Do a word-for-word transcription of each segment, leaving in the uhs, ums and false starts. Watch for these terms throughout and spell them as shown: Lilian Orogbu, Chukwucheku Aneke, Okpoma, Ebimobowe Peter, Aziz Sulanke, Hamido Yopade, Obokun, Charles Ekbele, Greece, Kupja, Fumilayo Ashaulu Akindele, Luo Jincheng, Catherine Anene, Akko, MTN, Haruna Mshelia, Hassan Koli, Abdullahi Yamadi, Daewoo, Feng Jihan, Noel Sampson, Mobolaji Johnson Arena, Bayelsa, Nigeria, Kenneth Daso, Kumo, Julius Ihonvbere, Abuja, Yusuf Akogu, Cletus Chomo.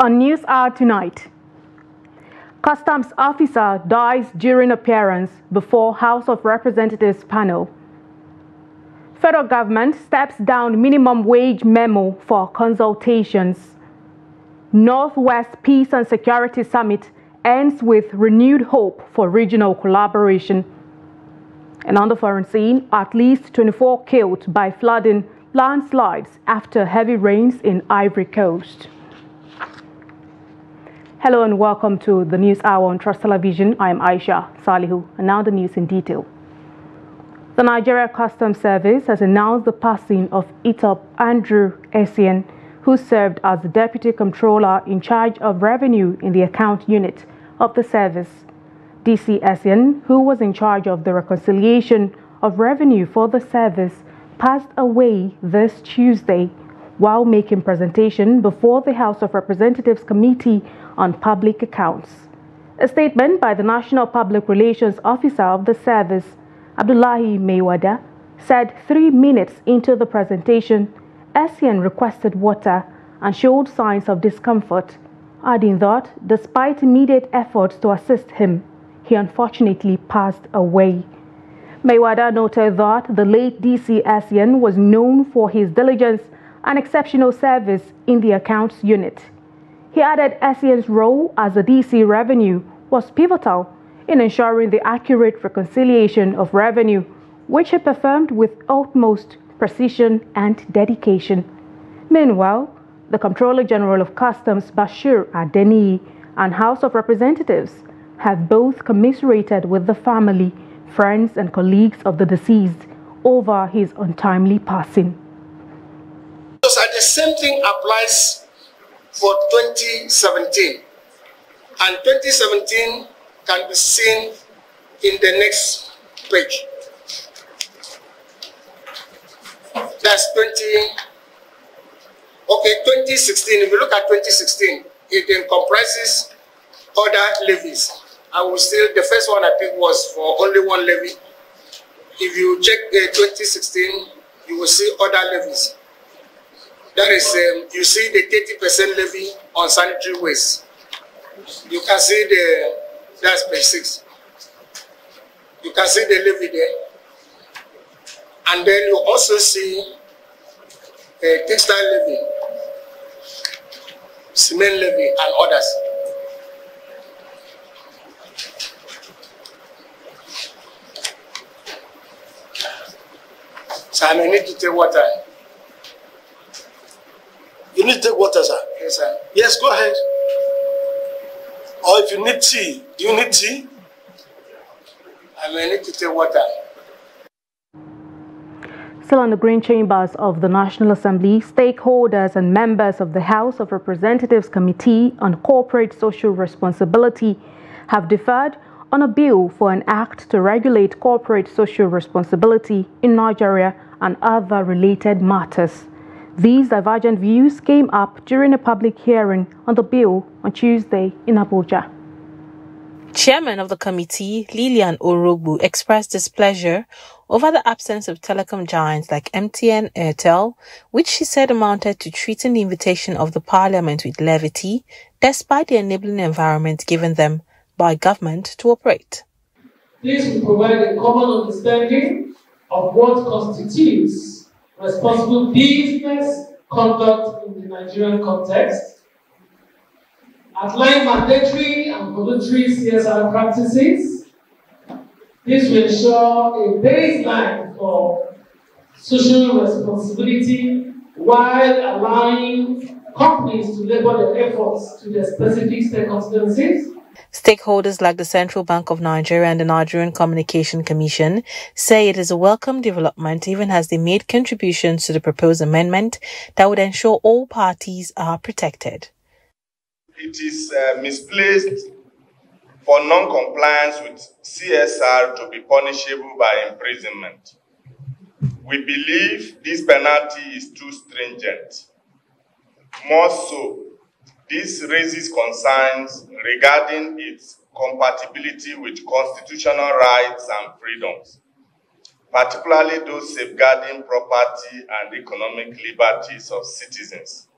On NewsHour tonight, customs officer dies during appearance before House of Representatives panel. Federal government steps down minimum wage memo for consultations. Northwest Peace and Security Summit ends with renewed hope for regional collaboration. And on the foreign scene, at least twenty-four killed by flooding, landslides after heavy rains in Ivory Coast. Hello and welcome to the News Hour on Trust Television. I am Aisha Salihu, and now the news in detail. The Nigeria Customs Service has announced the passing of E T O P Andrew Essien, who served as the Deputy Comptroller in charge of Revenue in the Account Unit of the service. D C Essien, who was in charge of the reconciliation of revenue for the service, passed away this Tuesday while making presentation before the House of Representatives Committee on Public Accounts. A statement by the National Public Relations Officer of the service, Abdullahi Maiwada, said three minutes into the presentation, Essien requested water and showed signs of discomfort, adding that despite immediate efforts to assist him, he unfortunately passed away. Maiwada noted that the late D C Essien was known for his diligence and exceptional service in the accounts unit. He added Essien's role as the D C Revenue was pivotal in ensuring the accurate reconciliation of revenue, which he performed with utmost precision and dedication. Meanwhile, the Comptroller General of Customs, Bashir Adeniyi, and House of Representatives have both commiserated with the family, friends and colleagues of the deceased over his untimely passing. The same thing applies for twenty seventeen, and twenty seventeen can be seen in the next page. That's twenty, okay, twenty sixteen. If you look at twenty sixteen, it then comprises other levies. I will still, the first one I picked was for only one levy. If you check uh, twenty sixteen, you will see other levies. That is, um, you see the thirty percent levy on sanitary waste. You can see the, that's page six. You can see the levy there. And then you also see a textile levy, cement levy, and others. So I may need to take water. You need to take water, sir? Yes, sir. Yes, go ahead. Or if you need tea, do you need tea? I may need to take water. Still on the green chambers of the National Assembly, stakeholders and members of the House of Representatives Committee on Corporate Social Responsibility have deferred on a bill for an act to regulate corporate social responsibility in Nigeria and other related matters. These divergent views came up during a public hearing on the bill on Tuesday in Abuja. Chairman of the committee, Lilian Orogbu, expressed displeasure over the absence of telecom giants like M T N, Airtel, which she said amounted to treating the invitation of the parliament with levity, despite the enabling environment given them by government to operate. Please provide a common understanding of what constitutes responsible business conduct in the Nigerian context, outline mandatory and voluntary C S R practices. This will ensure a baseline for social responsibility while allowing companies to label their efforts to their specific circumstances. Stakeholders like the Central Bank of Nigeria and the Nigerian Communication Commission say it is a welcome development, even as they made contributions to the proposed amendment that would ensure all parties are protected. It is uh, misplaced for non-compliance with C S R to be punishable by imprisonment. We believe this penalty is too stringent. More so, this raises concerns regarding its compatibility with constitutional rights and freedoms, particularly those safeguarding property and economic liberties of citizens.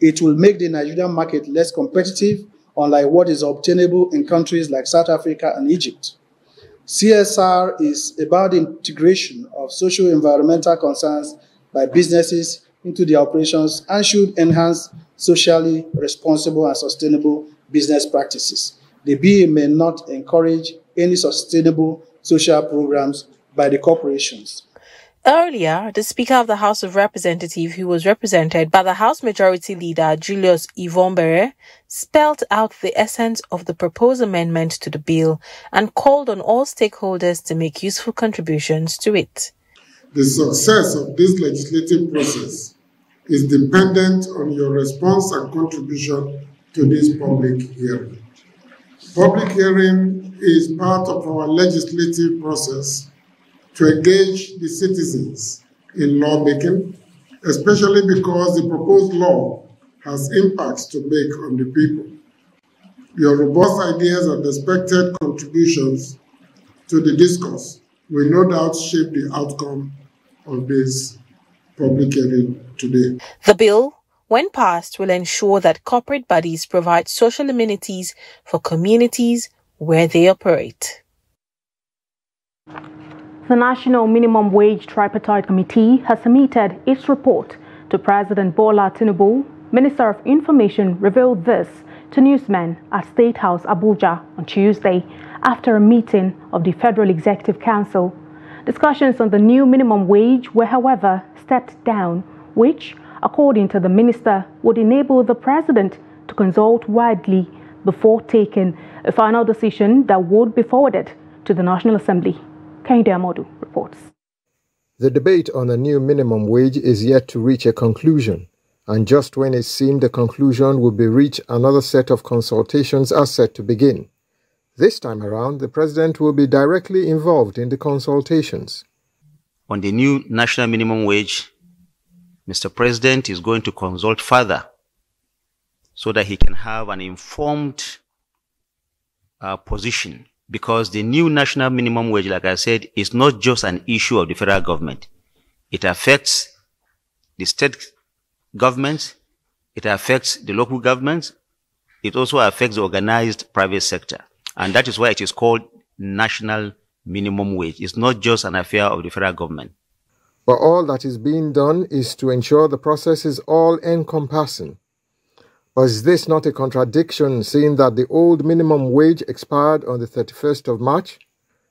It will make the Nigerian market less competitive, unlike what is obtainable in countries like South Africa and Egypt. C S R is about the integration of social environmental concerns by businesses into their operations and should enhance socially responsible and sustainable business practices. The B A may not encourage any sustainable social programs by the corporations. Earlier, the Speaker of the House of Representatives, who was represented by the House Majority Leader Julius Ihonvbere, spelled out the essence of the proposed amendment to the bill and called on all stakeholders to make useful contributions to it. The success of this legislative process is dependent on your response and contribution to this public hearing. Public hearing is part of our legislative process to engage the citizens in lawmaking, especially because the proposed law has impacts to make on the people. Your robust ideas and expected contributions to the discourse will no doubt shape the outcome of this public hearing today. The bill, when passed, will ensure that corporate bodies provide social amenities for communities where they operate. The National Minimum Wage Tripartite Committee has submitted its report to President Bola Tinubu. Minister of Information revealed this to newsmen at State House Abuja on Tuesday after a meeting of the Federal Executive Council. Discussions on the new minimum wage were, however, stepped down, which, according to the minister, would enable the president to consult widely before taking a final decision that would be forwarded to the National Assembly. Kende Amodu reports. The debate on a new minimum wage is yet to reach a conclusion, and just when it seemed the conclusion would be reached, another set of consultations are set to begin. This time around, the president will be directly involved in the consultations. On the new national minimum wage, Mister President is going to consult further so that he can have an informed uh, position. Because the new national minimum wage, like I said, is not just an issue of the federal government. It affects the state governments. It affects the local governments. It also affects the organized private sector. And that is why it is called national minimum wage. It's not just an affair of the federal government. But all that is being done is to ensure the process is all-encompassing. Was this not a contradiction, seeing that the old minimum wage expired on the thirty-first of March?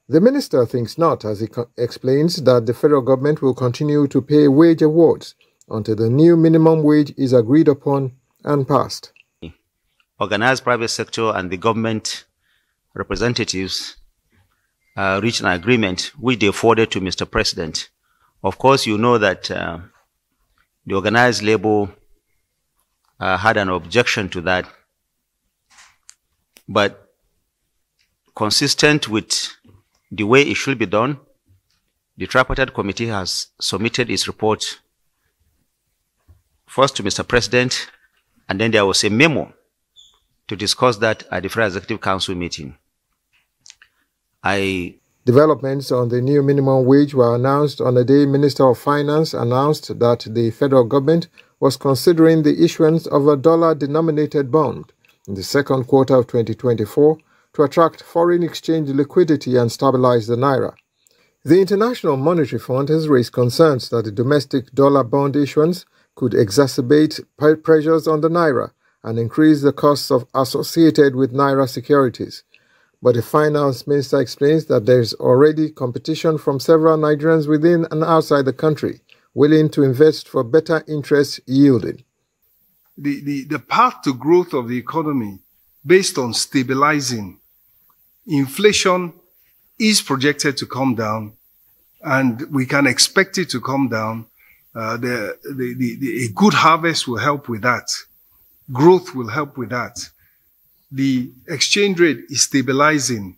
The minister thinks not, as he explains that the federal government will continue to pay wage awards until the new minimum wage is agreed upon and passed. Organized private sector and the government representatives uh, reached an agreement which they forwarded to Mister President. Of course, you know that uh, the organized labor Uh, had an objection to that, but consistent with the way it should be done, the tripartite committee has submitted its report first to Mister President, and then there was a memo to discuss that at the Federal Executive Council meeting. I Developments on the new minimum wage were announced on the day Minister of Finance announced that the federal government was considering the issuance of a dollar-denominated bond in the second quarter of twenty twenty-four to attract foreign exchange liquidity and stabilize the naira. The International Monetary Fund has raised concerns that the domestic dollar bond issuance could exacerbate pressures on the naira and increase the costs of associated with naira securities. But the finance minister explains that there is already competition from several Nigerians within and outside the country willing to invest for better interest yielding. The, the, the path to growth of the economy based on stabilizing inflation is projected to come down, and we can expect it to come down. Uh, the, the, the, the, a good harvest will help with that. Growth will help with that. The exchange rate is stabilizing,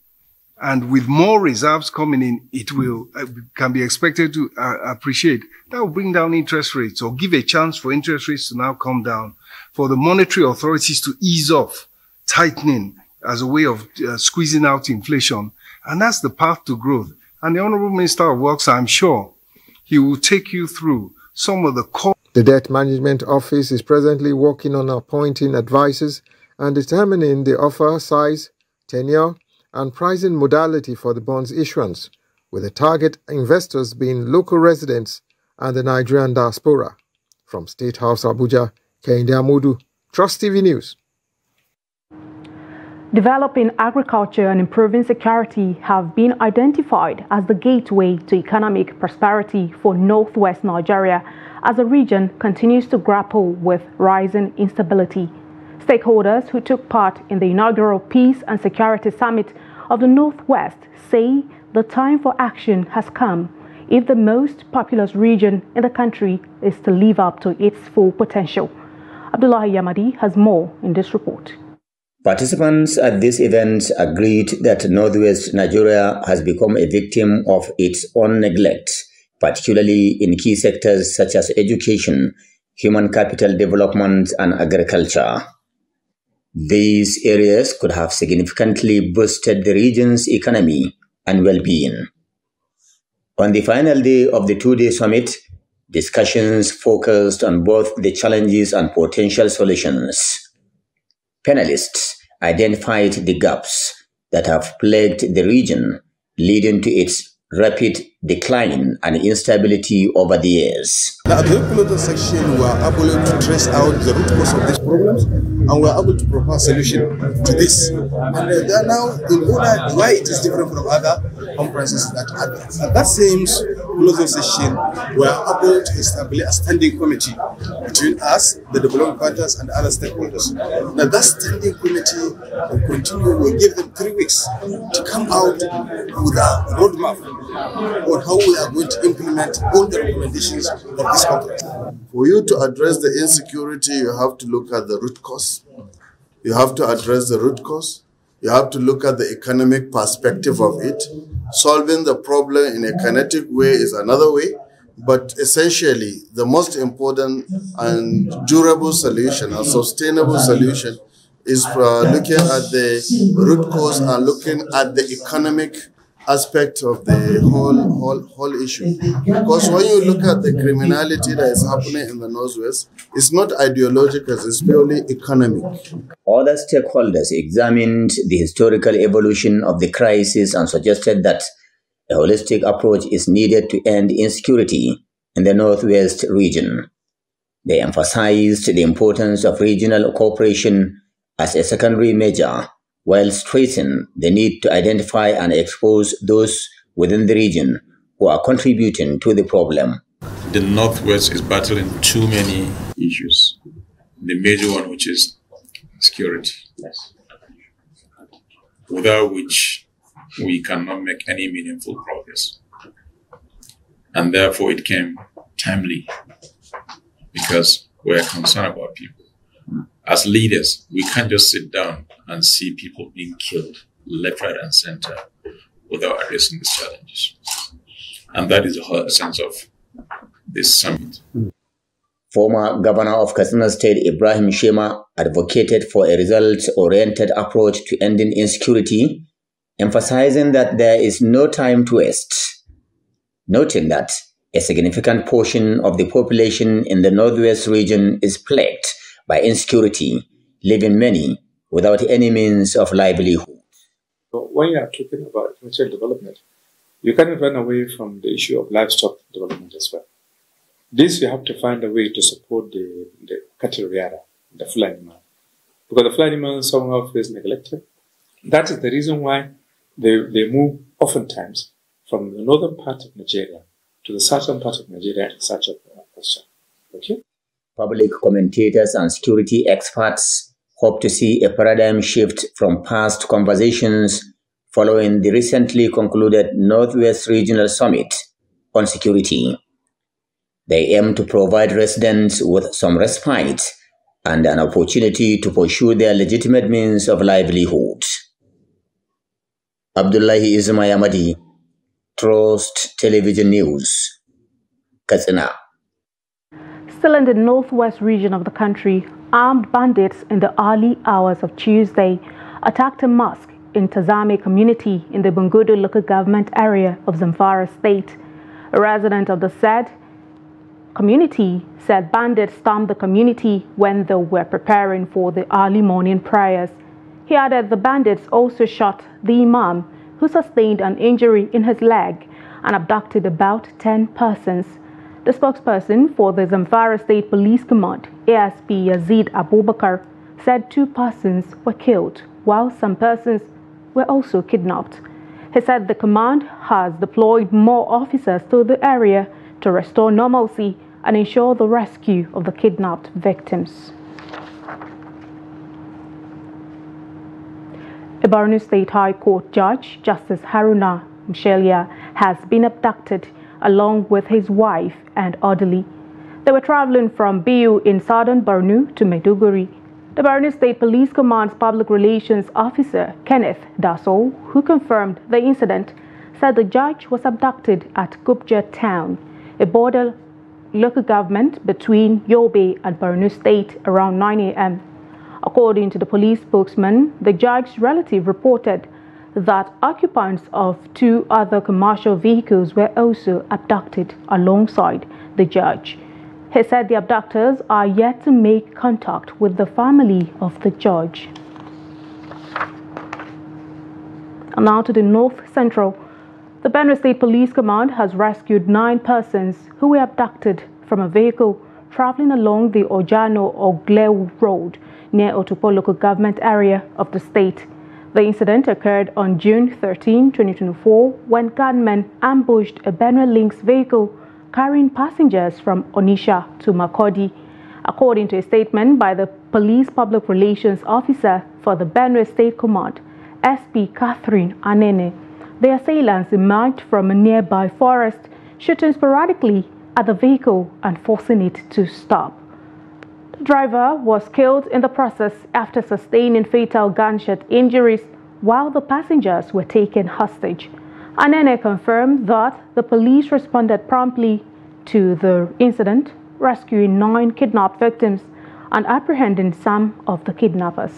and with more reserves coming in, it will uh, can be expected to uh, appreciate. That will bring down interest rates, or give a chance for interest rates to now come down, for the monetary authorities to ease off tightening as a way of uh, squeezing out inflation. And that's the path to growth. And the Honorable Minister of Works, I'm sure he will take you through some of the core The Debt Management Office is presently working on appointing advisors and determining the offer size, tenure, and pricing modality for the bonds issuance, with the target investors being local residents and the Nigerian diaspora. From State House Abuja, Kende Amodu, TrustTV News. Developing agriculture and improving security have been identified as the gateway to economic prosperity for northwest Nigeria as the region continues to grapple with rising instability. Stakeholders who took part in the inaugural Peace and Security Summit of the Northwest say the time for action has come if the most populous region in the country is to live up to its full potential. Abdullahi Yamadi has more in this report. Participants at this event agreed that Northwest Nigeria has become a victim of its own neglect, particularly in key sectors such as education, human capital development, and agriculture. These areas could have significantly boosted the region's economy and well-being. On the final day of the two-day summit, discussions focused on both the challenges and potential solutions. Panelists identified the gaps that have plagued the region, leading to its rapid decline and instability over the years. Now, at the local section, we are able to trace out the root cause of these problems, and we are able to provide a solution to this. And uh, now, in order why it is different from other conferences that at, at that same local section, we are able to establish a standing committee between us, the development partners, and other stakeholders. Now, that standing committee will continue. We will give them three weeks to come out with a roadmap on how we are going to implement all the recommendations of this conference. For you to address the insecurity, you have to look at the root cause. You have to address the root cause. You have to look at the economic perspective of it. Solving the problem in a kinetic way is another way, but essentially the most important and durable solution, a sustainable solution, is looking at the root cause and looking at the economic aspect of the whole whole whole issue. Because when you look at the criminality that is happening in the Northwest, it's not ideological, it's purely economic. Other stakeholders examined the historical evolution of the crisis and suggested that a holistic approach is needed to end insecurity in the Northwest region. They emphasized the importance of regional cooperation as a secondary measure, while stressing the need to identify and expose those within the region who are contributing to the problem. The Northwest is battling too many issues. The major one, which is security, yes, without which we cannot make any meaningful progress. And therefore it came timely because we're concerned about people. As leaders, we can't just sit down and see people being killed left, right, and center without addressing these challenges. And that is the whole sense of this summit. Former Governor of Katsina State, Ibrahim Shema, advocated for a results-oriented approach to ending insecurity, emphasizing that there is no time to waste, noting that a significant portion of the population in the Northwest region is plagued by insecurity, leaving many without any means of livelihood. When you are talking about economic development, you cannot run away from the issue of livestock development as well. This, you have to find a way to support the, the cattle rearer, the full animal, because the full animal somehow feels neglected. That is the reason why they, they move oftentimes from the northern part of Nigeria to the southern part of Nigeria in search of pasture. Okay? Public commentators and security experts hope to see a paradigm shift from past conversations following the recently concluded Northwest Regional Summit on security. They aim to provide residents with some respite and an opportunity to pursue their legitimate means of livelihood. Abdullahi Yamadi, TrustTV News, Katsina. Still in the northwest region of the country, armed bandits in the early hours of Tuesday attacked a mosque in Tazame community in the Bungudu local government area of Zamfara state. A resident of the said community said bandits stormed the community when they were preparing for the early morning prayers. He added the bandits also shot the imam, who sustained an injury in his leg, and abducted about ten persons. The spokesperson for the Zamfara State Police Command, A S P Yazid Abubakar, said two persons were killed, while some persons were also kidnapped. He said the command has deployed more officers to the area to restore normalcy and ensure the rescue of the kidnapped victims. A Borno State High Court Judge, Justice Haruna Mshelia, has been abducted along with his wife and orderly. They were traveling from Biu in southern Borno to Maiduguri. The Borno State Police Command's Public Relations Officer, Kenneth Daso, who confirmed the incident, said the judge was abducted at Kupja Town, a border local government between Yobe and Borno State, around nine A M According to the police spokesman, the judge's relative reported that occupants of two other commercial vehicles were also abducted alongside the judge. He said the abductors are yet to make contact with the family of the judge. And now to the North Central. The Benue State Police Command has rescued nine persons who were abducted from a vehicle traveling along the Ojano-Ogle Road near Otupo local government area of the state. The incident occurred on June thirteenth, twenty twenty-four, when gunmen ambushed a Benue Lynx vehicle carrying passengers from Onisha to Makurdi. According to a statement by the Police Public Relations Officer for the Benue State Command, S P Catherine Anene, the assailants emerged from a nearby forest, shooting sporadically at the vehicle and forcing it to stop. The driver was killed in the process after sustaining fatal gunshot injuries, while the passengers were taken hostage. Anene confirmed that the police responded promptly to the incident, rescuing nine kidnapped victims and apprehending some of the kidnappers.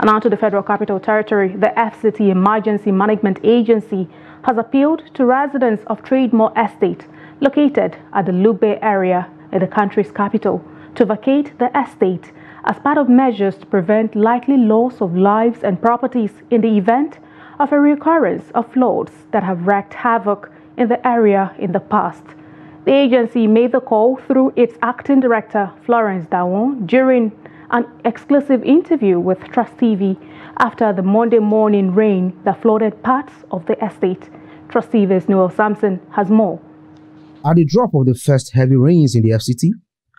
And now to the Federal Capital Territory. The F C T Emergency Management Agency has appealed to residents of Trademore Estate, located at the Lugbe area in the country's capital, to vacate the estate as part of measures to prevent likely loss of lives and properties in the event of a recurrence of floods that have wreaked havoc in the area in the past. The agency made the call through its acting director, Florence Dawon, during an exclusive interview with TrustTV after the Monday morning rain that flooded parts of the estate. TrustTV's Noel Sampson has more. At the drop of the first heavy rains in the F C T,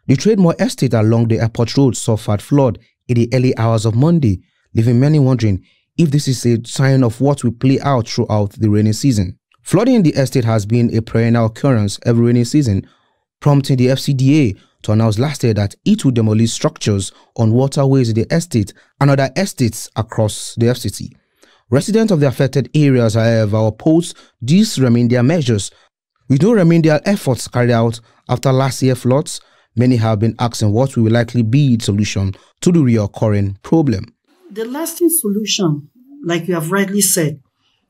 the Trademore Estate along the airport road suffered flood in the early hours of Monday, leaving many wondering if this is a sign of what will play out throughout the rainy season. Flooding in the estate has been a perennial occurrence every rainy season, prompting the F C D A to announce last year that it will demolish structures on waterways in the estate and other estates across the F C T. Residents of the affected areas, however, oppose these remedial measures. With no remedial efforts carried out after last year's floods, many have been asking what will likely be the solution to the reoccurring problem. The lasting solution, like you have rightly said,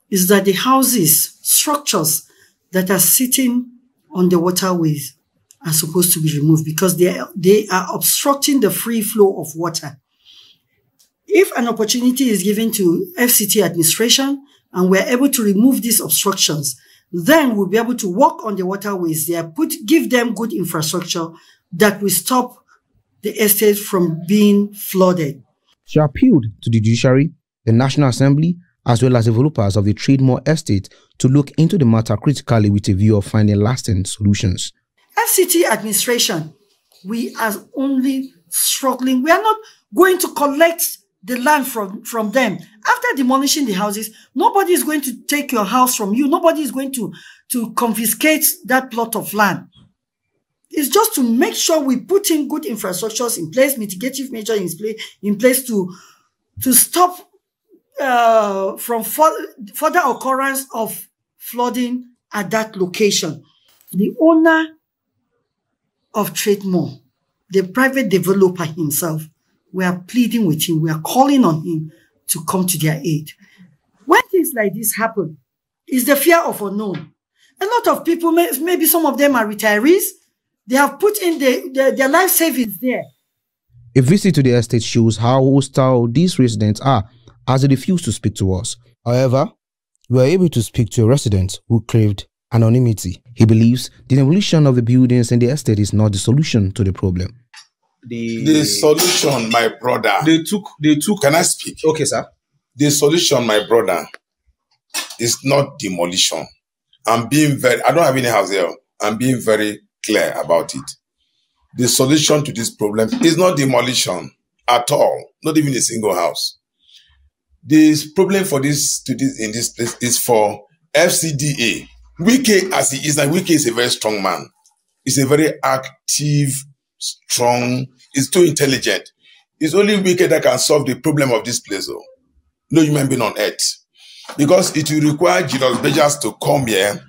is that the houses, structures that are sitting on the waterways are supposed to be removed because they are, they are obstructing the free flow of water. If an opportunity is given to F C T administration and we're able to remove these obstructions, then we'll be able to walk on the waterways there, put, give them good infrastructure that will stop the estate from being flooded. She appealed to the judiciary, the National Assembly, as well as developers of the Trademore Estate to look into the matter critically with a view of finding lasting solutions. F C T administration, we are only struggling. We are not going to collect the land from, from them. After demolishing the houses, nobody is going to take your house from you. Nobody is going to, to confiscate that plot of land. It's just to make sure we put in good infrastructures in place, mitigative measures in place, in place to, to stop uh, from further occurrence of flooding at that location. The owner of Trademore, the private developer himself, we are pleading with him. We are calling on him to come to their aid. When things like this happen, it's the fear of unknown. A lot of people, may, maybe some of them are retirees. They have put in the, the, their life savings there. A visit to the estate shows how hostile these residents are, as they refuse to speak to us. However, we were able to speak to a resident who craved anonymity. He believes the demolition of the buildings in the estate is not the solution to the problem. The, the solution, my brother. They took, they took. Can I speak? Okay, sir. The solution, my brother, is not demolition. I'm being very, I don't have any house here. I'm being very clear about it. The solution to this problem is not demolition at all. Not even a single house. This problem for this, to this in this place is for F C D A. Wike, as he is, and Wike is a very strong man. He's a very active, strong, he's too intelligent. It's only Wike that can solve the problem of this place, though. No human being on earth. Because it will require Julius Bejas to come here,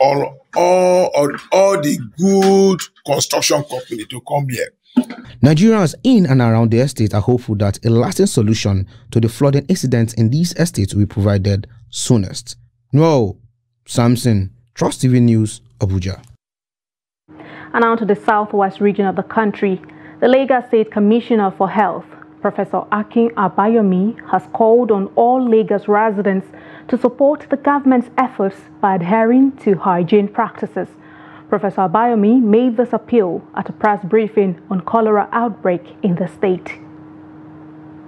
or all, all, all the good construction company to come here. Nigerians in and around the estate are hopeful that a lasting solution to the flooding incidents in these estates will be provided soonest. Noel Sampson, TrustTV News, Abuja. And now to the southwest region of the country. The Lagos State Commissioner for Health, Professor Akin Abayomi, has called on all Lagos residents to support the government's efforts by adhering to hygiene practices. Professor Abayomi made this appeal at a press briefing on cholera outbreak in the state.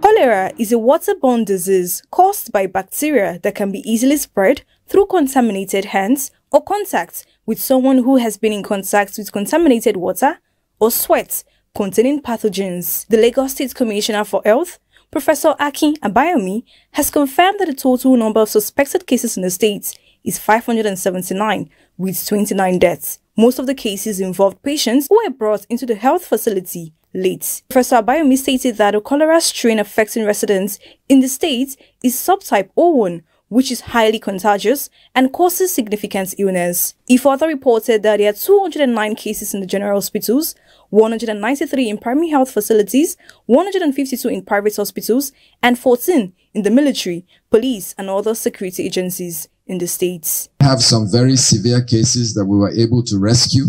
Cholera is a waterborne disease caused by bacteria that can be easily spread through contaminated hands or contact with someone who has been in contact with contaminated water or sweat containing pathogens. The Lagos State Commissioner for Health, Professor Akin Abayomi, has confirmed that the total number of suspected cases in the state is five hundred seventy-nine, with twenty-nine deaths. Most of the cases involved patients who were brought into the health facility late. Professor Abayomi stated that the cholera strain affecting residents in the state is subtype O one, which is highly contagious and causes significant illness. He further reported that there are two hundred nine cases in the general hospitals, one hundred ninety-three in primary health facilities, one hundred fifty-two in private hospitals, and fourteen in the military, police, and other security agencies in the states. We have some very severe cases that we were able to rescue,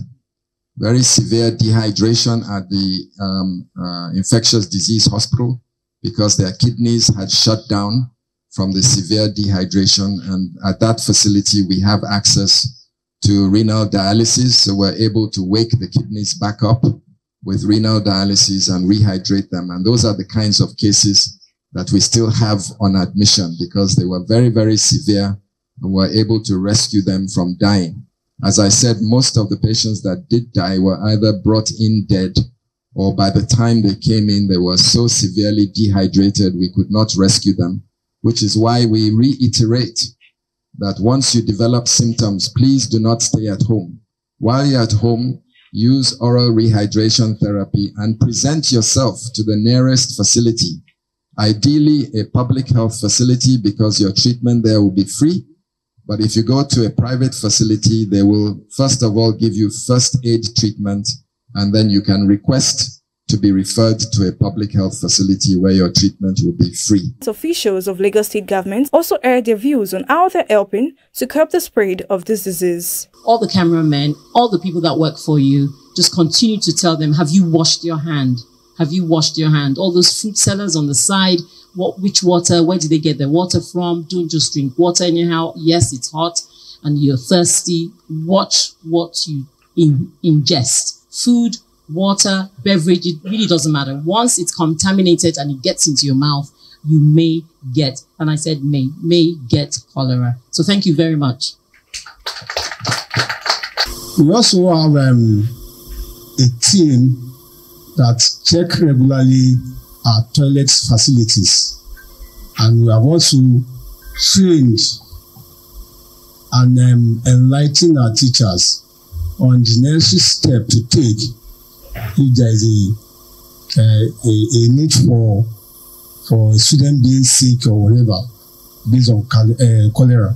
very severe dehydration at the um, uh, infectious disease hospital because their kidneys had shut down from the severe dehydration. And at that facility, we have access to renal dialysis. So we're able to wake the kidneys back up with renal dialysis and rehydrate them. And those are the kinds of cases that we still have on admission because they were very, very severe and were able to rescue them from dying. As I said, most of the patients that did die were either brought in dead or by the time they came in, they were so severely dehydrated we could not rescue them, which is why we reiterate that once you develop symptoms, please do not stay at home. While you're at home, use oral rehydration therapy and present yourself to the nearest facility, ideally a public health facility because your treatment there will be free. But if you go to a private facility, they will, first of all, give you first aid treatment, and then you can request to be referred to a public health facility where your treatment will be free. Officials of Lagos State government also aired their views on how they're helping to curb the spread of this disease. All the cameramen, all the people that work for you, just continue to tell them, have you washed your hand? Have you washed your hand? All those food sellers on the side, what, which water, where do they get their water from? Don't just drink water anyhow. Yes, it's hot and you're thirsty. Watch what you in, ingest. Food, water, beverage, it really doesn't matter. Once it's contaminated and it gets into your mouth, you may get, and I said may, may get cholera. So thank you very much. We also have um, a team that check regularly our toilets facilities, and we have also trained and um, enlightened our teachers on the necessary step to take if there is a, uh, a, a need for, for a student being sick or whatever based on uh, cholera.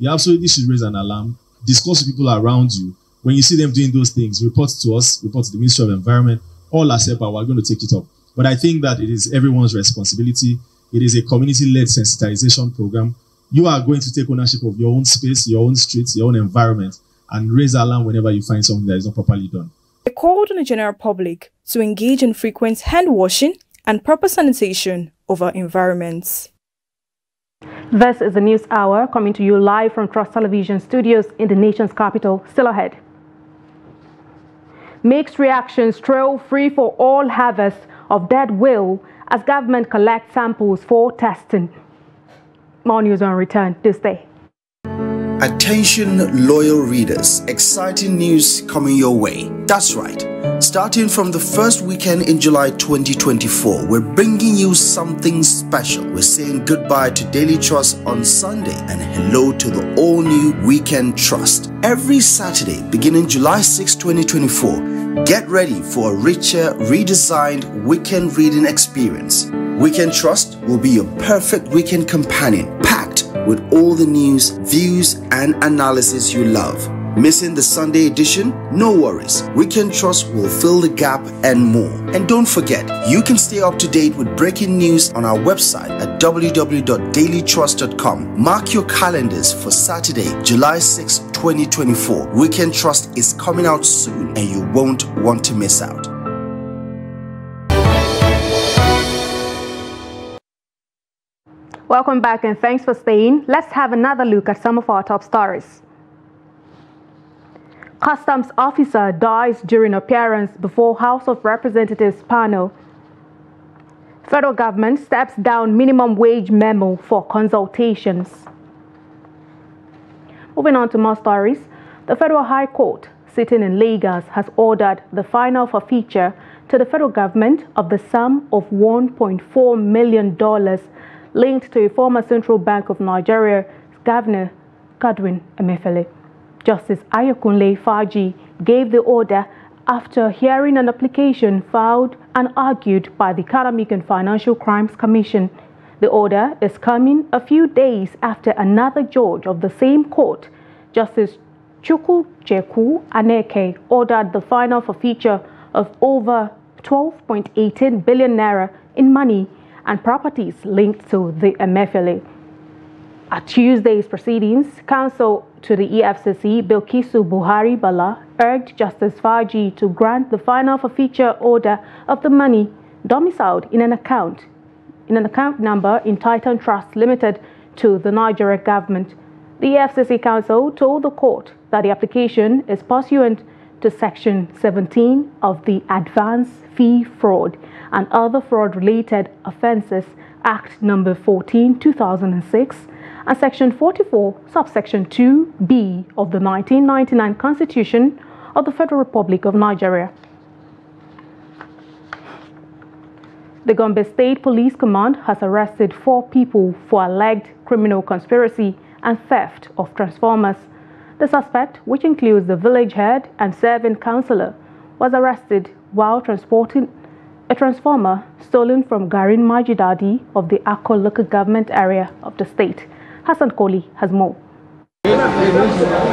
You absolutely should raise an alarm, discuss with people around you. When you see them doing those things, report to us, report to the Ministry of Environment. All are separate, we're going to take it up. But I think that it is everyone's responsibility. It is a community-led sensitization program. You are going to take ownership of your own space, your own streets, your own environment. and raise alarm whenever you find something that is not properly done. They called on the general public to engage in frequent hand washing and proper sanitation of our environments. This is the News Hour, coming to you live from Trust Television studios in the nation's capital. Still ahead. Mixed reactions trail free for all harvest of dead whale as government collects samples for testing. More news on return this day. Attention loyal readers, exciting news coming your way. That's right. Starting from the first weekend in July twenty twenty-four, we're bringing you something special. We're saying goodbye to Daily Trust on Sunday and hello to the all-new Weekend Trust. Every Saturday, beginning July sixth, twenty twenty-four, get ready for a richer, redesigned weekend reading experience. Weekend Trust will be your perfect weekend companion, packed with all the news, views, and analysis you love. Missing the Sunday edition? No worries. Weekend Trust will fill the gap and more. And don't forget, you can stay up to date with breaking news on our website at w w w dot daily trust dot com. Mark your calendars for Saturday, July sixth, twenty twenty-four. Weekend Trust is coming out soon and you won't want to miss out. Welcome back and thanks for staying. Let's have another look at some of our top stories. Customs officer dies during appearance before House of Representatives panel. Federal government steps down minimum wage memo for consultations. Moving on to more stories. The Federal High Court, sitting in Lagos, has ordered the final forfeiture to the federal government of the sum of one point four million dollars linked to a former Central Bank of Nigeria's Governor Godwin Emefiele. Justice Ayokunle Faji gave the order after hearing an application filed and argued by the Economic and Financial Crimes Commission. The order is coming a few days after another judge of the same court, Justice Chukwucheku Aneke, ordered the final forfeiture of over twelve point one eight billion naira in money and properties linked to the Emefiele. At Tuesday's proceedings, counsel to the E F C C, Bilkisu Buhari Bala, urged Justice Faji to grant the final forfeiture order of the money domiciled in an account, in an account number in Titan Trust Limited to the Nigerian government. The E F C C counsel told the court that the application is pursuant to Section seventeen of the Advance Fee Fraud and Other Fraud-Related Offences Act Number fourteen, two thousand six, and Section forty-four, Subsection two B of the nineteen ninety-nine Constitution of the Federal Republic of Nigeria. The Gombe State Police Command has arrested four people for alleged criminal conspiracy and theft of transformers. The suspect, which includes the village head and serving councillor, was arrested while transporting a transformer stolen from Garin Majidadi of the Akko local government area of the state. Hassan Koli has more.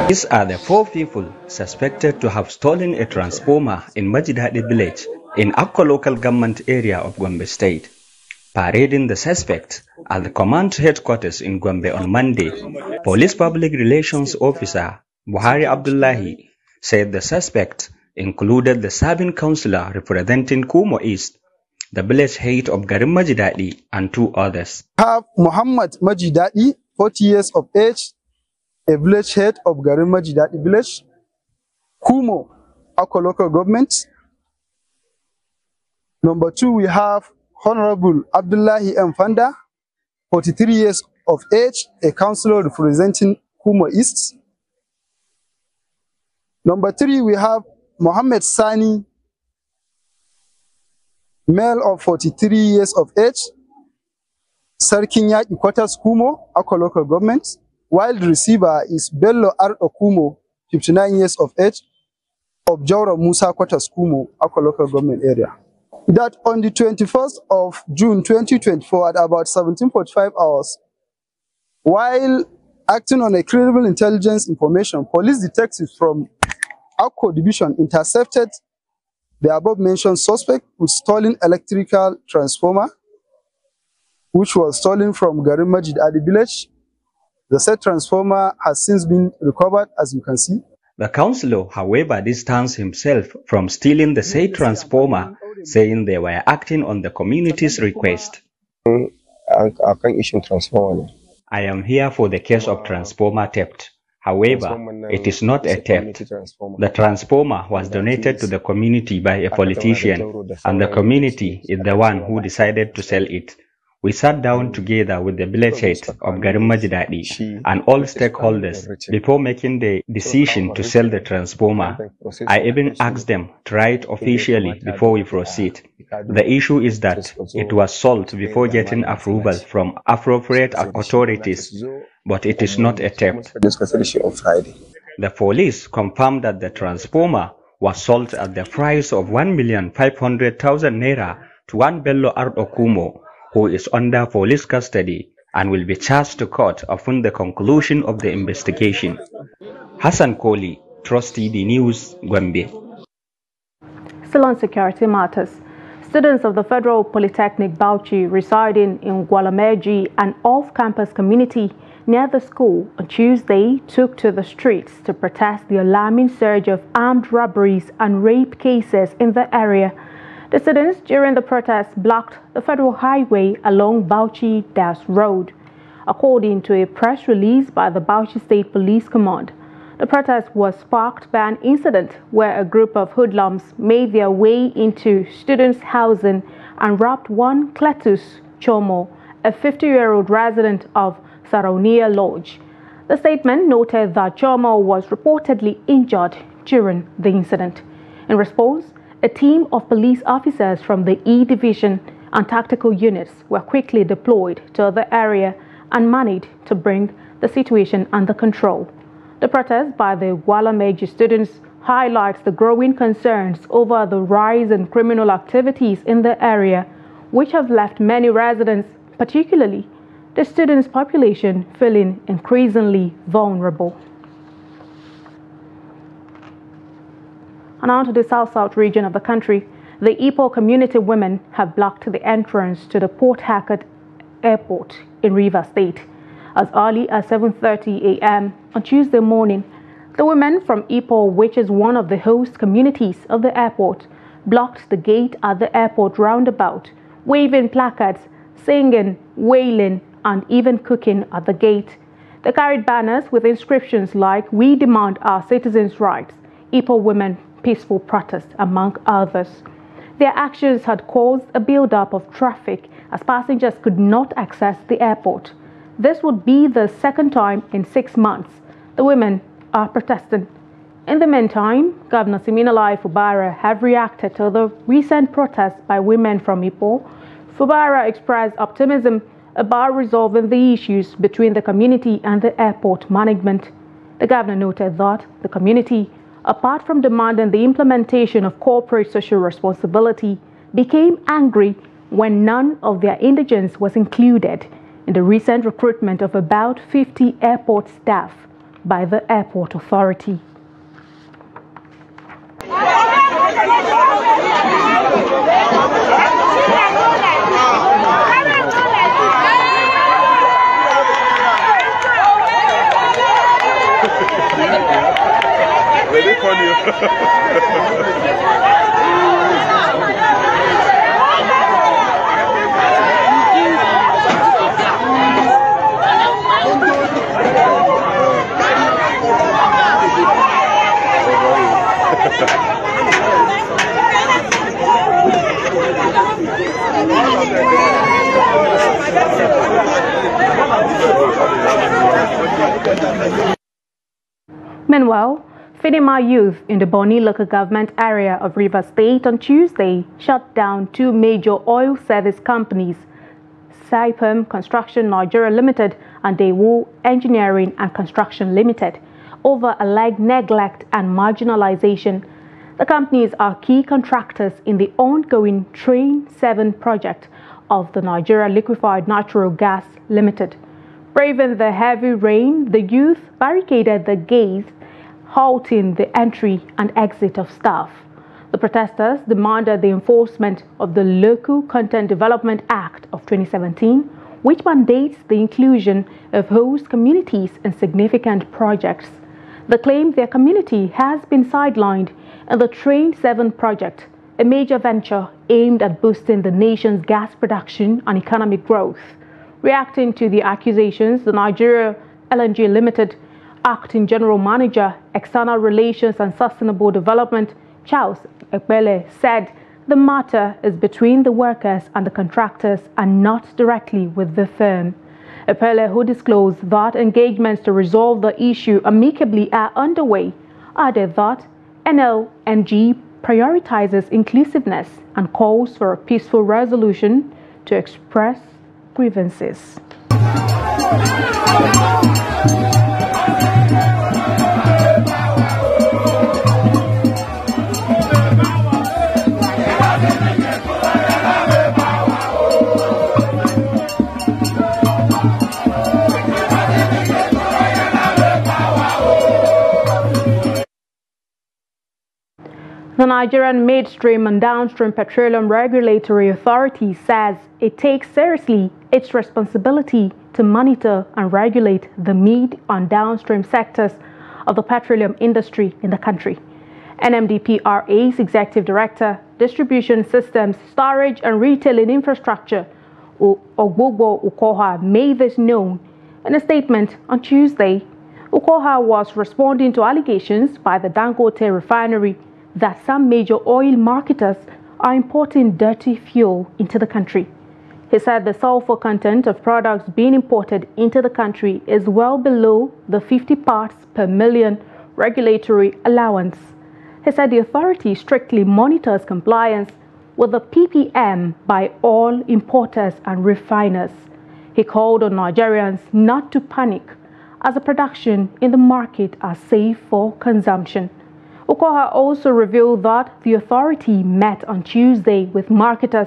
These are the four people suspected to have stolen a transformer in Majidadi village in Akko local government area of Gombe State. Parading the suspects at the command headquarters in Gombe on Monday, Police Public Relations Officer Buhari Abdullahi said the suspects included the serving councillor representing Kumo East, the village head of Garin Majidadi, and two others. Have Muhammad Majidadi, forty years of age, a village head of Garin Majidadi village, Kumo, Akko local government. Number two, we have Honorable Abdullahi Mfanda, forty-three years of age, a councillor representing Kumo East. Number three, we have Mohammed Sani, male of forty-three years of age, Sarkinya Quarters Kumo, Akko local government. While the receiver is Bello R. Okumo, fifty-nine years of age, of Jaura Musa Quarters Kumo, Akko local government area. That on the twenty-first of June twenty twenty-four at about seventeen forty-five hours, while acting on a credible intelligence information, police detectives from Akko division intercepted the above mentioned suspect with stolen electrical transformer, which was stolen from Garin Majidadi village. The said transformer has since been recovered, as you can see. The councillor, however, distanced himself from stealing the said transformer, saying they were acting on the community's request. I am here for the case of transformer theft. However, it is not a theft. The transformer was donated to the community by a politician, and the community is the one who decided to sell it. We sat down together with the village head of Garimajidadi and all stakeholders before making the decision to sell the transformer. I even asked them to write officially before we proceed. The issue is that it was sold before getting approval from appropriate authorities, but it is not a theft. The police confirmed that the transformer was sold at the price of one million five hundred thousand naira to one Bello Ardokumo, who is under police custody and will be charged to court upon the conclusion of the investigation. Hassan Koli, TrustTV News, Gombe. Still on security matters, students of the Federal Polytechnic Bauchi residing in Gwalameji, an off-campus community near the school, on Tuesday took to the streets to protest the alarming surge of armed robberies and rape cases in the area. The students during the protests blocked the federal highway along Bauchi-Das Road. According to a press release by the Bauchi State Police Command, the protest was sparked by an incident where a group of hoodlums made their way into students' housing and robbed one Cletus Chomo, a fifty-year-old resident of Saronia Lodge. The statement noted that Chomo was reportedly injured during the incident. In response, a team of police officers from the E Division and tactical units were quickly deployed to the area and managed to bring the situation under control. The protest by the Gwalameji students highlights the growing concerns over the rise in criminal activities in the area, which have left many residents, particularly the students' population, feeling increasingly vulnerable. And on to the South-South region of the country, the Ipoh community women have blocked the entrance to the Port Harcourt Airport in Rivers State. As early as seven thirty a m on Tuesday morning, the women from Ipoh, which is one of the host communities of the airport, blocked the gate at the airport roundabout, waving placards, singing, wailing, and even cooking at the gate. They carried banners with inscriptions like, "We demand our citizens' rights, Ipoh women, peaceful protest," among others. Their actions had caused a build-up of traffic as passengers could not access the airport. This would be the second time in six months the women are protesting. In the meantime, Governor Siminalayi Fubara have reacted to the recent protests by women from Ipoh. Fubara expressed optimism about resolving the issues between the community and the airport management. The governor noted that the community, apart from demanding the implementation of corporate social responsibility, became angry when none of their indigence was included in the recent recruitment of about fifty airport staff by the airport authority. Meanwhile, Finima youth in the Bonny local government area of Rivers State on Tuesday shut down two major oil service companies, Saipem Construction Nigeria Limited and Daewoo Engineering and Construction Limited, over alleged neglect and marginalization. The companies are key contractors in the ongoing Train seven project of the Nigeria Liquefied Natural Gas Limited. Braving the heavy rain, the youth barricaded the gates, halting the entry and exit of staff. The protesters demanded the enforcement of the Local Content Development Act of twenty seventeen, which mandates the inclusion of host communities in significant projects. They claim their community has been sidelined in the Train seven project, a major venture aimed at boosting the nation's gas production and economic growth. Reacting to the accusations, the Nigeria L N G Limited Acting General Manager, External Relations and Sustainable Development, Charles Ekbele, said the matter is between the workers and the contractors and not directly with the firm. Ekbele, who disclosed that engagements to resolve the issue amicably are underway, added that N L N G prioritizes inclusiveness and calls for a peaceful resolution to express grievances. The Nigerian Midstream and Downstream Petroleum Regulatory Authority says it takes seriously its responsibility to monitor and regulate the mid and downstream sectors of the petroleum industry in the country. N M D P R A's Executive Director, Distribution Systems, Storage and Retailing Infrastructure, Ogbogbo Ukoha, made this known in a statement on Tuesday. Ukoha was responding to allegations by the Dangote refinery that some major oil marketers are importing dirty fuel into the country. He said the sulfur content of products being imported into the country is well below the fifty parts per million regulatory allowance. He said the authority strictly monitors compliance with the P P M by all importers and refiners. He called on Nigerians not to panic, as the production in the market are safe for consumption. Ukoha also revealed that the authority met on Tuesday with marketers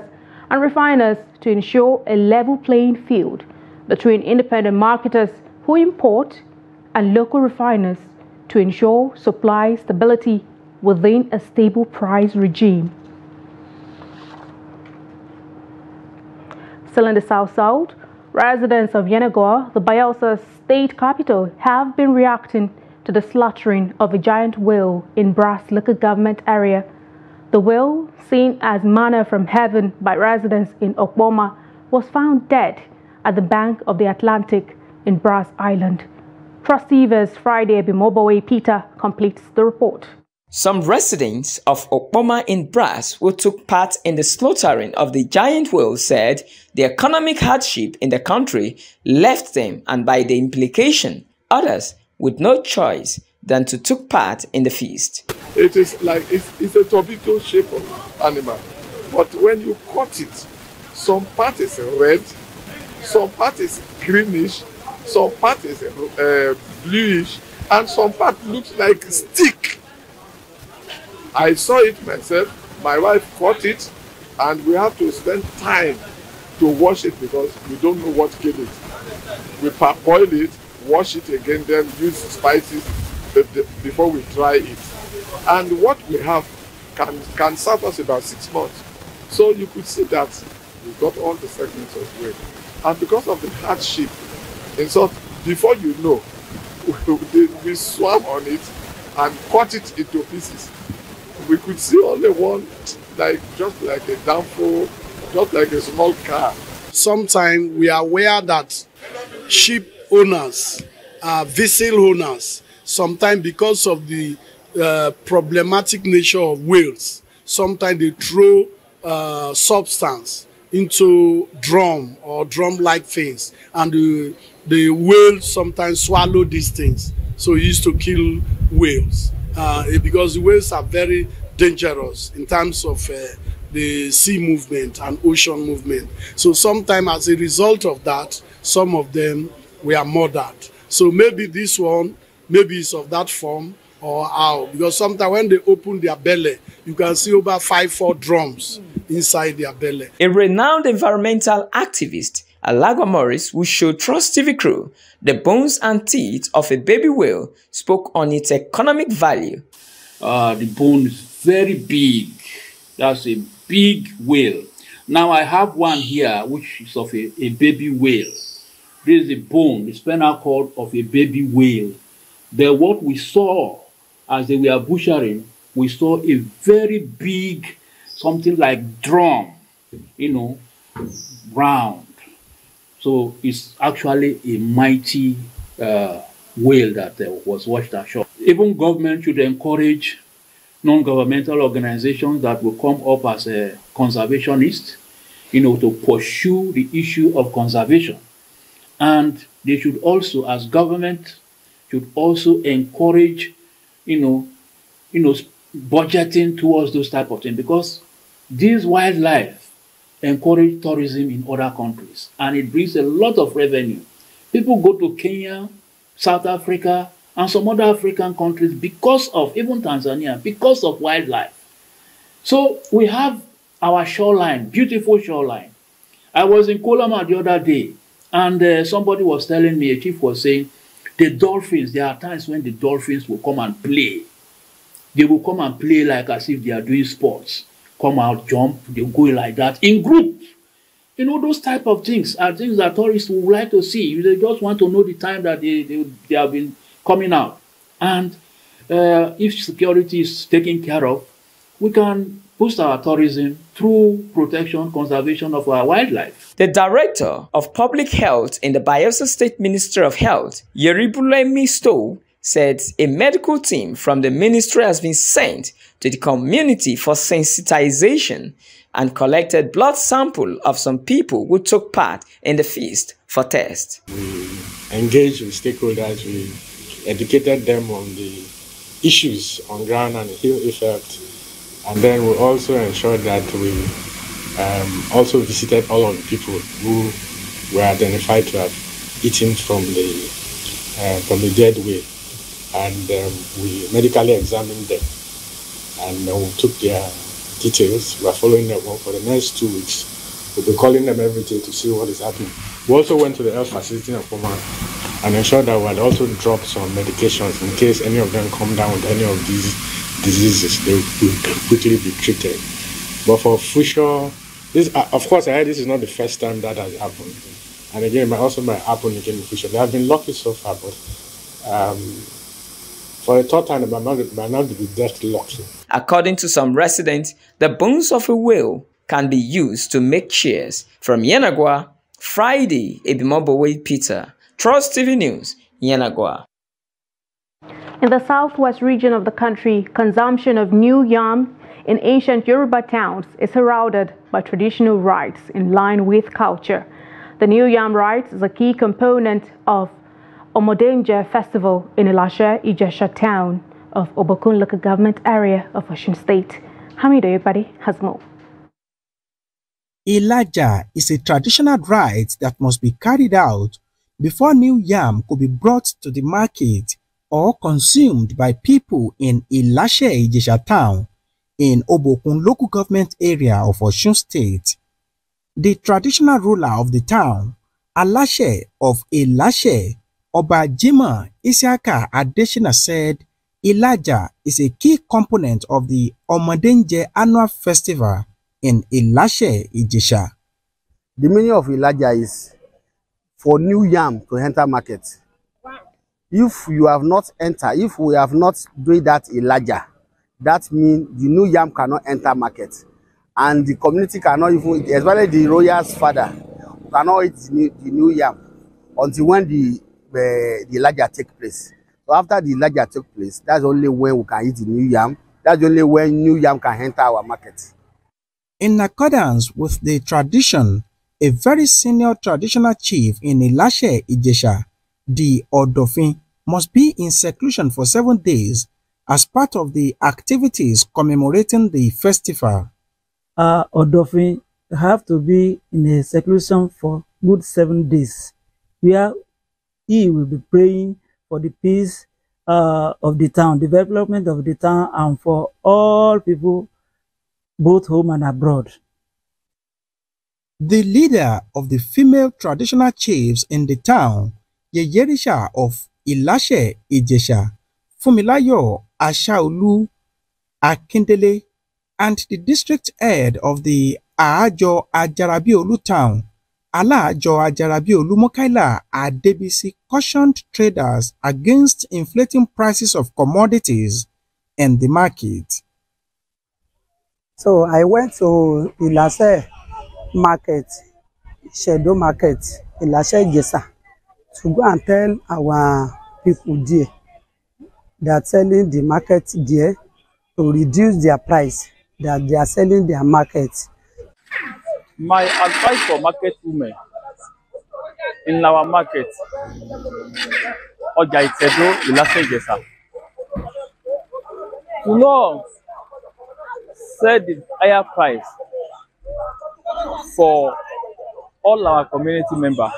and refiners to ensure a level playing field between independent marketers who import and local refiners to ensure supply stability within a stable price regime. Still in the South-South, residents of Yenagoa, the Bayelsa state capital, have been reacting to the slaughtering of a giant whale in Brass local government area. The whale, seen as manna from heaven by residents in Okpoma, was found dead at the bank of the Atlantic in Brass Island. TrustTV's Friday Bimobowe Peter completes the report. Some residents of Okpoma in Brass who took part in the slaughtering of the giant whale said the economic hardship in the country left them, and by the implication, others with no choice than to take part in the feast. It is like, it's, it's a tobacco shape of animal, but when you cut it, some part is red, some part is greenish, some part is uh, bluish, and some part looks like stick. I saw it myself, my wife caught it, and we have to spend time to wash it because we don't know what killed it. We parboil it, wash it again, then use spices before we dry it. And what we have can, can serve us about six months. So you could see that we got all the segments of whale. And because of the hardship, and so before you know, we, we swam on it and cut it into pieces. We could see only one, like just like a downfall, just like a small car. Sometimes we are aware that sheep owners, uh, vessel owners, sometimes because of the uh, problematic nature of whales, sometimes they throw uh, substance into drum or drum-like things, and the, the whales sometimes swallow these things. So it used to kill whales uh, because the whales are very dangerous in terms of uh, the sea movement and ocean movement. So sometimes as a result of that, some of them we are murdered. So maybe this one, maybe it's of that form or how. Because sometimes when they open their belly, you can see over five, four drums inside their belly. A renowned environmental activist, Alagwa Morris, who showed TrustTV crew the bones and teeth of a baby whale, spoke on its economic value. Uh, the bone is very big. That's a big whale. Now I have one here, which is of a, a baby whale. This is the bone, the spinal cord of a baby whale. Then what we saw as they were butchering, we saw a very big, something like drum, you know, round. So it's actually a mighty uh, whale that uh, was washed ashore. Even government should encourage non-governmental organizations that will come up as a conservationist, you know, to pursue the issue of conservation. And they should also, as government, should also encourage, you know, you know, budgeting towards those type of things, because these wildlife encourage tourism in other countries, and it brings a lot of revenue. People go to Kenya, South Africa, and some other African countries because of, even Tanzania, because of wildlife. So we have our shoreline, beautiful shoreline. I was in Kolama the other day, and uh, somebody was telling me, a chief was saying, the dolphins, there are times when the dolphins will come and play. They will come and play like as if they are doing sports. Come out, jump, they go like that, in groups. You know, those type of things are things that tourists would like to see. They just want to know the time that they, they, they have been coming out. And uh, if security is taken care of, we can boost our tourism through protection and conservation of our wildlife. The Director of Public Health in the Bayelsa State Ministry of Health, Yeribulemi Stow, said a medical team from the ministry has been sent to the community for sensitization and collected blood sample of some people who took part in the feast for test. We engaged with stakeholders, we educated them on the issues on ground and the ill effect, and then we also ensured that we um, also visited all of the people who were identified to have eaten from the, uh, from the dead whale, and um, we medically examined them, and uh, we took their details. We are following them up for the next two weeks. We'll be calling them every day to see what is happening. We also went to the health facility in Akoma and ensured that we had also dropped some medications in case any of them come down with any of these diseases, they will quickly be treated. But for future, this, of course, I heard this is not the first time that has happened. And again, it might also might happen again in the future. They have been lucky so far, but um, for a third time, it might not, might not be that lucky. According to some residents, the bones of a whale can be used to make chairs. From Yenagua, Friday, Ebimobowe Peter, TrustTV News, Yenagua. In the southwest region of the country, consumption of new yam in ancient Yoruba towns is heralded by traditional rites in line with culture. The new yam rites is a key component of Omodenje Festival in Ilashe Ijesha town of Obokun local government area of Osun State. Hamido Yopade has more. Ilaja is a traditional rite that must be carried out before new yam could be brought to the market or consumed by people in Ilashe Ijesha town in Obokun local government area of Osun State. The traditional ruler of the town, Alashe of Ilashe, Oba Jima Isiaka Adeshina, said Ilaja is a key component of the Omodenje annual festival in Ilashe Ijesha. The meaning of Ilaja is for new yam to enter market. If you have not entered, if we have not done that Ilaja, that means the new yam cannot enter market, and the community cannot even, especially the royal's father, cannot eat the new, the new yam until when the uh, the Ilaja takes place. So after the Ilaja takes place, that's only when we can eat the new yam. That's only when new yam can enter our market. In accordance with the tradition, a very senior traditional chief in Ilashe Ijesha, the Odofin, must be in seclusion for seven days as part of the activities commemorating the festival. Uh, Odofin have to be in a seclusion for good seven days, where he will be praying for the peace uh, of the town, development of the town, and for all people, both home and abroad. The leader of the female traditional chiefs in the town, Yeyerisha of Ilashe Ijesha, Fumilayo Ashaulu Akindele, and the district head of the Ahajo Ajarabiolu town, Alajo Ajarabi Olumokaila Adebisi cautioned traders against inflating prices of commodities in the market. So I went to Ilase market, Shadow market, Ilase Jesa, to go and tell our people there, they are selling the market there to reduce their price, that they are selling their market. My advice for market women in our market, Oja Itedo, Ilase Jesa, to not sell the higher price for all our community members.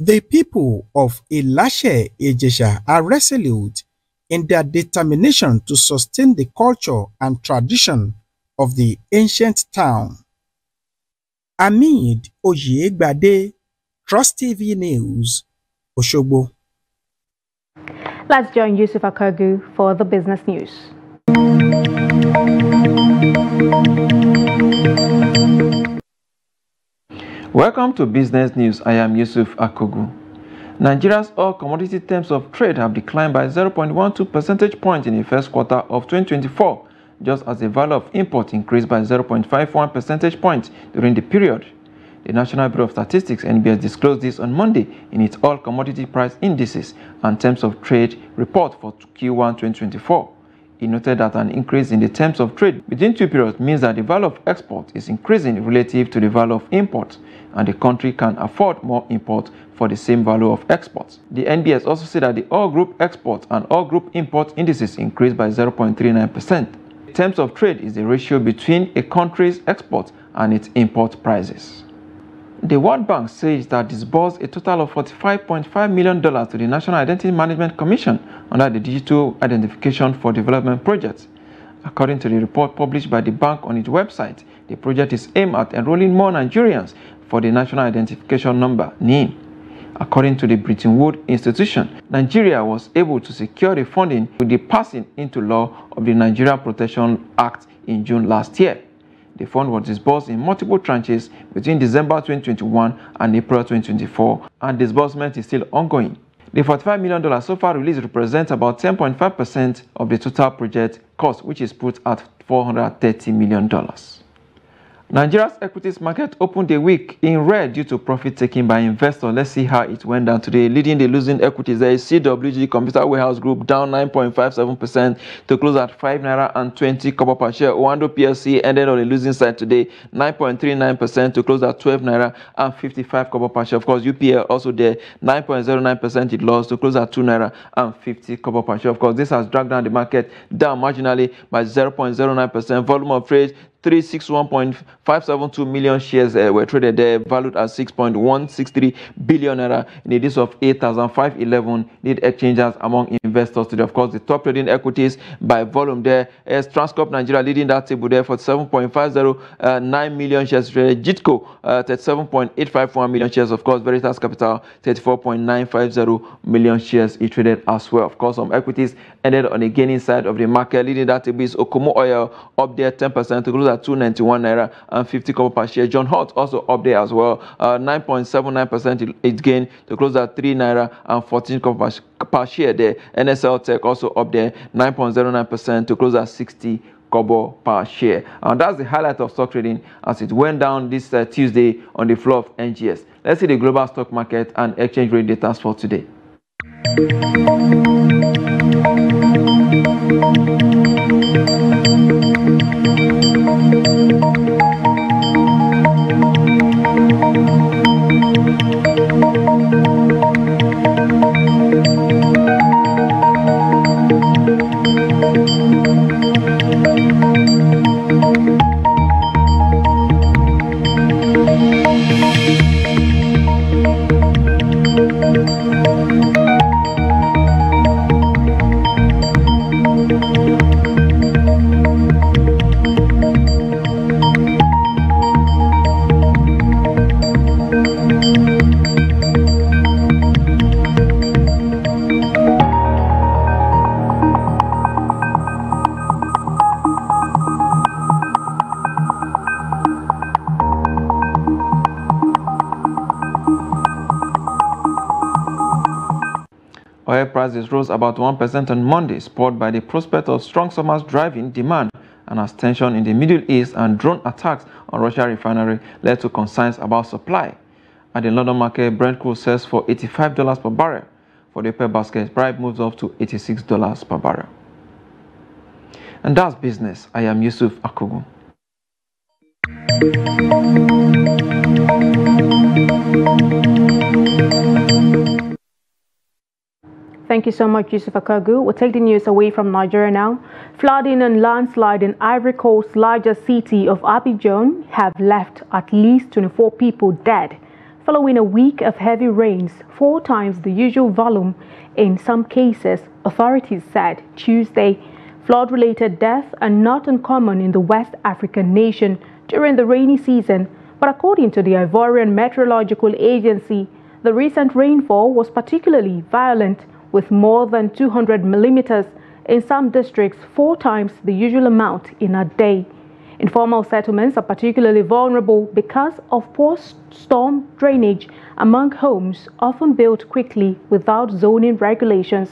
The people of Ilashe Ejesha are resolute in their determination to sustain the culture and tradition of the ancient town. Amid Oyegbade, TrustTV News, Osogbo. Let's join Yusuf Akogu for the business news. Welcome to Business News. I am Yusuf Akogu. Nigeria's all commodity terms of trade have declined by zero point one two percentage points in the first quarter of twenty twenty-four, just as the value of import increased by zero point five one percentage points during the period. The National Bureau of Statistics (N B S) disclosed this on Monday in its all commodity price indices and terms of trade report for Q one twenty twenty-four. It noted that an increase in the terms of trade between two periods means that the value of export is increasing relative to the value of import, and the country can afford more import for the same value of exports. The N B S also said that the all-group export and all-group import indices increased by zero point three nine percent. The terms of trade is the ratio between a country's export and its import prices. The World Bank says that disbursed a total of forty-five point five million dollars to the National Identity Management Commission under the Digital Identification for Development project. According to the report published by the bank on its website, the project is aimed at enrolling more Nigerians for the National Identification Number (NIN). According to the Bretton Woods Institution, Nigeria was able to secure the funding with the passing into law of the Nigeria Protection Act in June last year. The fund was disbursed in multiple tranches between December twenty twenty-one and April twenty twenty-four, and disbursement is still ongoing. The forty-five million dollars so far released represents about ten point five percent of the total project cost, which is put at four hundred thirty million dollars. Nigeria's equities market opened the week in red due to profit taking by investors. Let's see how it went down today. Leading the losing equities, there is C W G Computer Warehouse Group, down nine point five seven percent to close at five naira and twenty copper per share. Owando P L C ended on the losing side today, nine point three nine percent to close at twelve naira and fifty-five copper per share. Of course, U P L also there, nine point zero nine percent it lost to close at two naira and fifty copper per share. Of course, this has dragged down the market down marginally by zero point zero nine percent. Volume of trade, three hundred sixty-one point five seven two million shares uh, were traded there, valued at six point one six three billion naira in a list of eight thousand five hundred eleven lead exchangers among investors today. Of course, the top trading equities by volume there is Transcorp Nigeria leading that table there for seven point five zero nine million shares traded. Jitco uh, at seven point eight five one million shares. Of course, Veritas Capital thirty-four point nine five zero million shares it traded as well. Of course, some equities ended on the gaining side of the market. Leading that table is Okomo Oil, up there ten percent to close at two ninety-one naira and fifty copper per share. John Holt also up there as well, uh, nine point seven nine percent it gained to close at three naira and fourteen copper per share there. N S L Tech also up there, nine point zero nine percent to close at sixty copper per share. And that's the highlight of stock trading as it went down this uh, Tuesday on the floor of N G S. Let's see the global stock market and exchange rate data for today. Oil prices rose about one percent on Monday, spurred by the prospect of strong summer's driving demand, and as tension in the Middle East and drone attacks on Russian refinery led to concerns about supply. At the London market, Brent crude sells for eighty-five dollars per barrel. For the per basket, price moves up to eighty-six dollars per barrel. And that's business. I am Yusuf Akogu. Thank you so much, Yusuf Akogu. We'll take the news away from Nigeria now. Flooding and landslide in Ivory Coast's largest city of Abidjan have left at least twenty-four people dead, following a week of heavy rains, four times the usual volume in some cases, authorities said Tuesday. Flood-related deaths are not uncommon in the West African nation during the rainy season, but according to the Ivorian Meteorological Agency, the recent rainfall was particularly violent, with more than two hundred millimeters in some districts, four times the usual amount in a day. Informal settlements are particularly vulnerable because of poor storm drainage among homes, often built quickly without zoning regulations.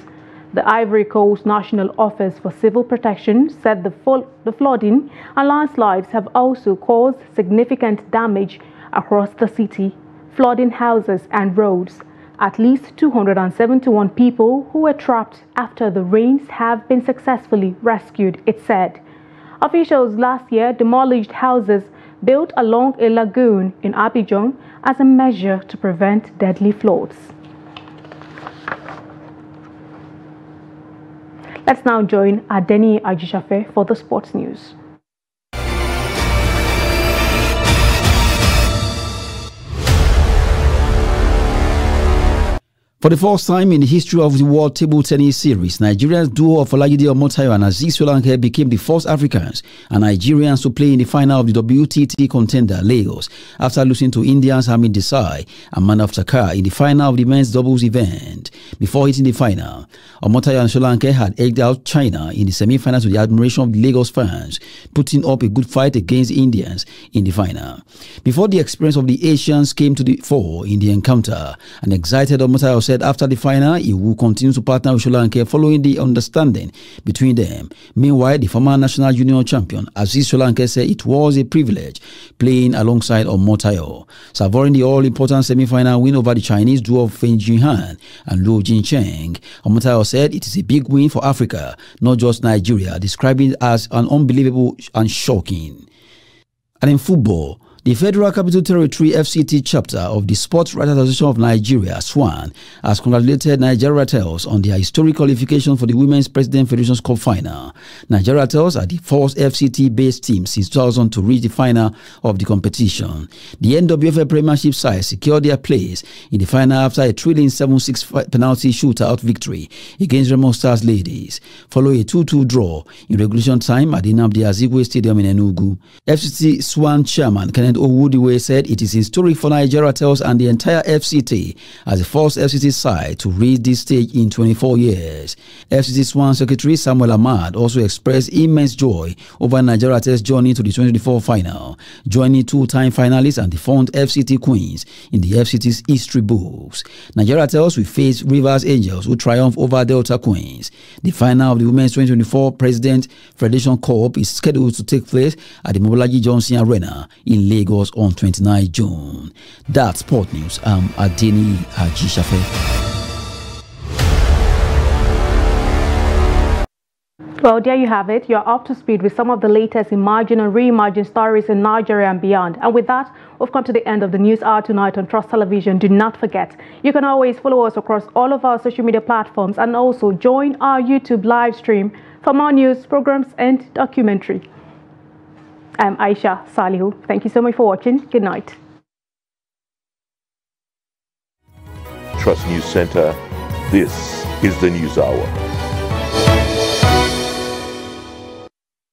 The Ivory Coast National Office for Civil Protection said the, full, the flooding and landslides have also caused significant damage across the city, flooding houses and roads. At least two hundred seventy-one people who were trapped after the rains have been successfully rescued, it said. Officials last year demolished houses built along a lagoon in Abidjan as a measure to prevent deadly floods. Let's now join Adeniyi Ajishafe for the sports news. For the first time in the history of the World Table Tennis Series, Nigeria's duo of Olajide Omotayo and Aziz Sulanke became the first Africans and Nigerians to play in the final of the W T T contender Lagos, after losing to Indians Hamid Desai and Manav Takar in the final of the men's doubles event. Before hitting the final, Omotayo and Sulanke had egged out China in the semi-final to the admiration of the Lagos fans, putting up a good fight against Indians in the final. Before the experience of the Asians came to the fore in the encounter, an excited Omotayo said after the final he will continue to partner with Solanke following the understanding between them. Meanwhile, the former national junior champion Aziz Solanke said it was a privilege playing alongside Omotayo, savoring the all-important semi-final win over the Chinese duo of Feng Jihan and Luo Jincheng. Omotayo said it is a big win for Africa, not just Nigeria, describing it as an unbelievable and shocking. And in football, the Federal Capital Territory F C T chapter of the Sports Writers Association of Nigeria, SWAN, has congratulated Nigeria Tells on their historic qualification for the Women's President Federation's Cup final. Nigeria Tells are the first F C T-based team since two thousand to reach the final of the competition. The N W F L Premiership side secured their place in the final after a thrilling seven six penalty shootout victory against Remo Stars Ladies, following a two two draw in regulation time at the Nnamdi Azikiwe Stadium in Enugu. F C T SWAN chairman Kenneth Daso said it is historic for Nigeria Tells and the entire F C T as the first F C T side to reach this stage in twenty-four years. F C T SWAN Secretary Samuel Ahmad also expressed immense joy over Nigeria Tells' journey to the twenty twenty-four final, joining two-time finalists and defunct F C T Queens in the F C T's history books. Nigeria Tells will face Rivers Angels, who triumph over Delta Queens. The final of the Women's twenty twenty-four President Federation Cup is scheduled to take place at the Mobolaji Johnson Arena in Lagos Lagos on the twenty-ninth of June. That's Sport News. I'm Adeniyi Ajishafe. Well, there you have it. You're up to speed with some of the latest emerging and re-emerging stories in Nigeria and beyond. And with that, we've come to the end of the news hour tonight on Trust Television. Do not forget, you can always follow us across all of our social media platforms and also join our YouTube live stream for more news, programs, and documentary. I'm Aisha Salihu. Thank you so much for watching. Good night. Trust News Center. This is the News Hour.